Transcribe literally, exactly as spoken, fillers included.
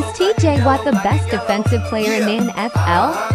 Is T J Watt the best defensive player in the N F L?